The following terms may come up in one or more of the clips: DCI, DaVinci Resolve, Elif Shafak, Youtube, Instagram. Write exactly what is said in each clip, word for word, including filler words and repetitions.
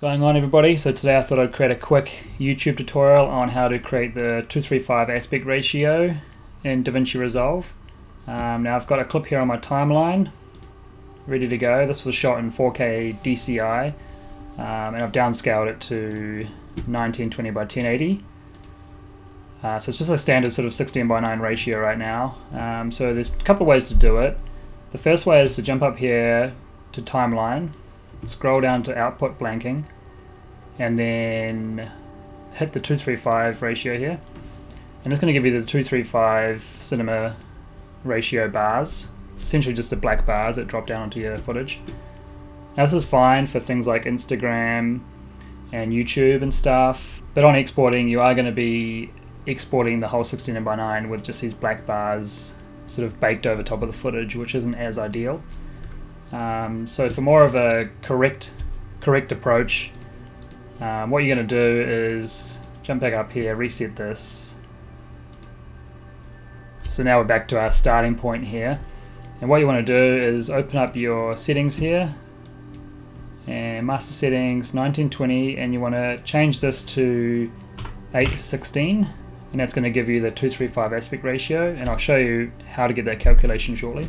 What's going on, everybody? So today I thought I'd create a quick YouTube tutorial on how to create the two three five aspect ratio in DaVinci Resolve. Um, now I've got a clip here on my timeline ready to go. This was shot in four K D C I um, and I've downscaled it to nineteen twenty by ten eighty. Uh, so it's just a standard sort of sixteen by nine ratio right now. Um, so there's a couple ways to do it. The first way is to jump up here to timeline, scroll down to output blanking, and then hit the two three five ratio here, and it's going to give you the two three five cinema ratio bars, essentially just the black bars that drop down onto your footage. Now this is fine for things like Instagram and YouTube and stuff, but on exporting you are going to be exporting the whole sixteen by nine with just these black bars sort of baked over top of the footage, which isn't as ideal. Um, so for more of a correct correct approach, um, what you're going to do is jump back up here, reset this. So now we're back to our starting point here, and what you want to do is open up your settings here and master settings nineteen twenty, and you want to change this to eight sixteen, and that's going to give you the two three five aspect ratio, and I'll show you how to get that calculation shortly.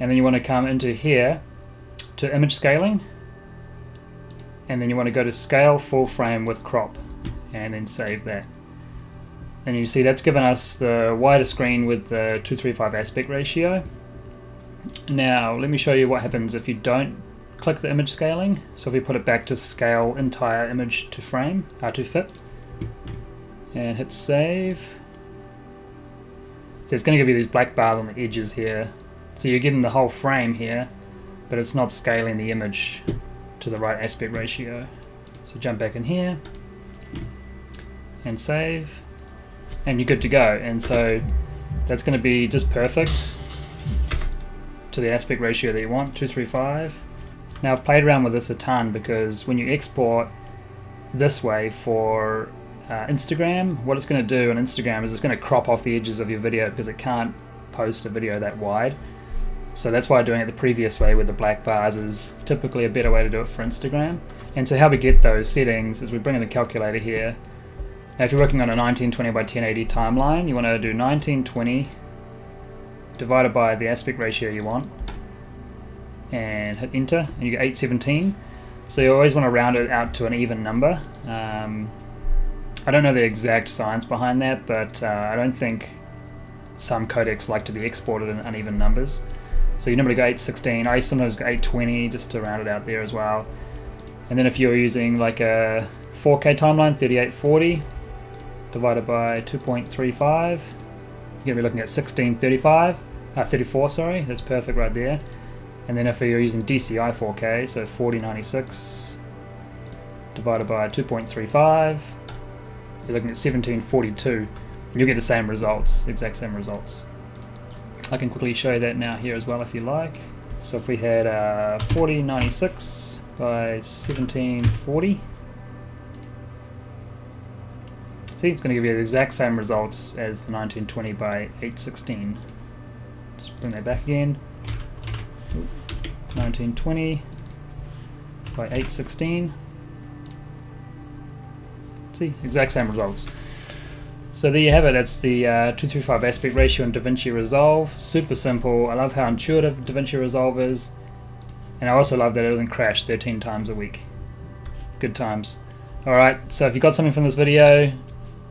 And then you want to come into here to image scaling, and then you want to go to scale full frame with crop, and then save that. And you see that's given us the wider screen with the two three five aspect ratio. Now let me show you what happens if you don't click the image scaling. So if we put it back to scale entire image to frame, uh, to fit, and hit save. So it's going to give you these black bars on the edges here. So you're getting the whole frame here, but it's not scaling the image to the right aspect ratio. So jump back in here and save, and you're good to go. And so that's going to be just perfect to the aspect ratio that you want, two three five. Now I've played around with this a ton, because when you export this way for uh, Instagram, what it's going to do on Instagram is it's going to crop off the edges of your video, because it can't post a video that wide. So that's why doing it the previous way with the black bars is typically a better way to do it for Instagram. And so how we get those settings is we bring in the calculator here. Now if you're working on a nineteen twenty by ten eighty timeline, you want to do nineteen twenty divided by the aspect ratio you want, and hit enter, and you get eight seventeen. So you always want to round it out to an even number. Um, I don't know the exact science behind that, but uh, I don't think some codecs like to be exported in uneven numbers. So you normally go eight sixteen, I sometimes go eight twenty just to round it out there as well. And then if you're using like a four K timeline, thirty-eight forty divided by two point three five, you're gonna be looking at sixteen thirty-five, uh, thirty-four, sorry, that's perfect right there. And then if you're using D C I four K, so forty ninety-six divided by two point three five, you're looking at seventeen forty-two. You'll get the same results, exact same results. I can quickly show you that now here as well if you like. So if we had uh, forty ninety-six by seventeen forty, see, it's going to give you the exact same results as the nineteen twenty by eight sixteen. Just bring that back again. nineteen twenty by eight sixteen. See, exact same results. So there you have it, that's the uh, two three five aspect ratio in DaVinci Resolve. Super simple. I love how intuitive DaVinci Resolve is, and I also love that it doesn't crash thirteen times a week. Good times. Alright, so if you got something from this video,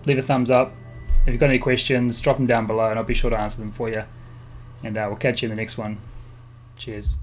leave a thumbs up. If you've got any questions, drop them down below and I'll be sure to answer them for you. And uh, we'll catch you in the next one. Cheers.